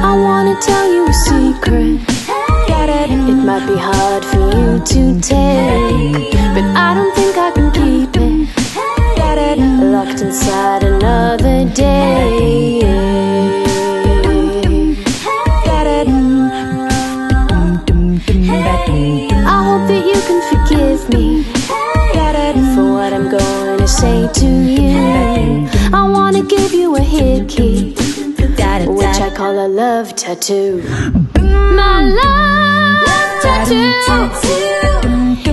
I wanna tell you a secret. It might be hard for you to take, but I don't think I can keep it locked inside another day. I hope that you can forgive me for what I'm going to say to you. I wanna give you a hickey, which I call a love tattoo. My love tattoo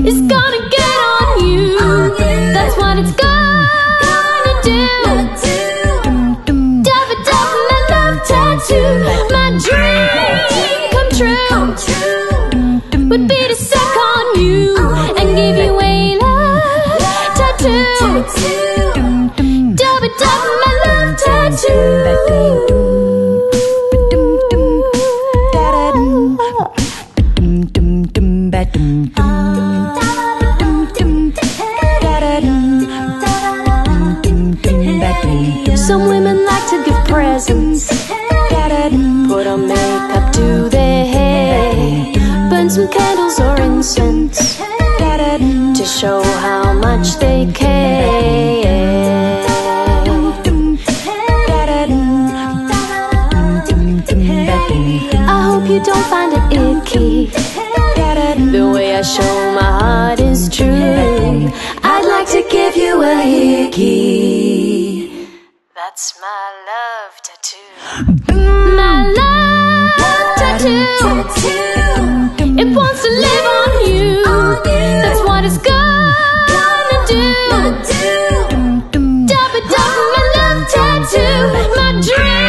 is gonna get on you. That's what it's gonna do. My love tattoo. My dream come true would be to suck on you and give you a love tattoo. My love tattoo. Some women like to give presents, put on makeup to their hair, burn some candles or incense to show how much they care. I hope you don't find it icky, the way I show my heart is true. I'd like to give you a hickey. That's my love tattoo. My love tattoo. It wants to live on you. That's what it's gonna do. My love tattoo. My dream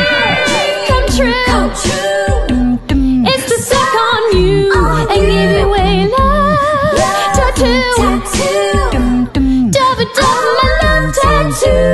come true. It's to suck on you and give you a love tattoo. My love tattoo.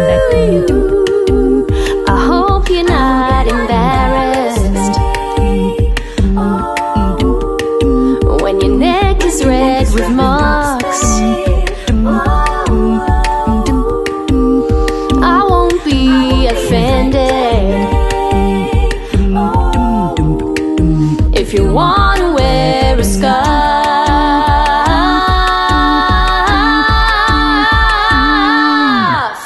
If you wanna wear a scarf,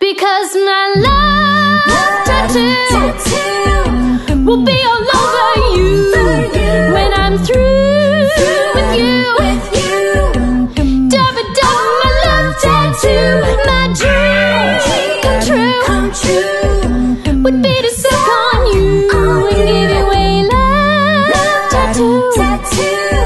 because my love tattoo will be all over you when I'm through with you. My love tattoo, my dream come true would be to suck on you. Tattoo.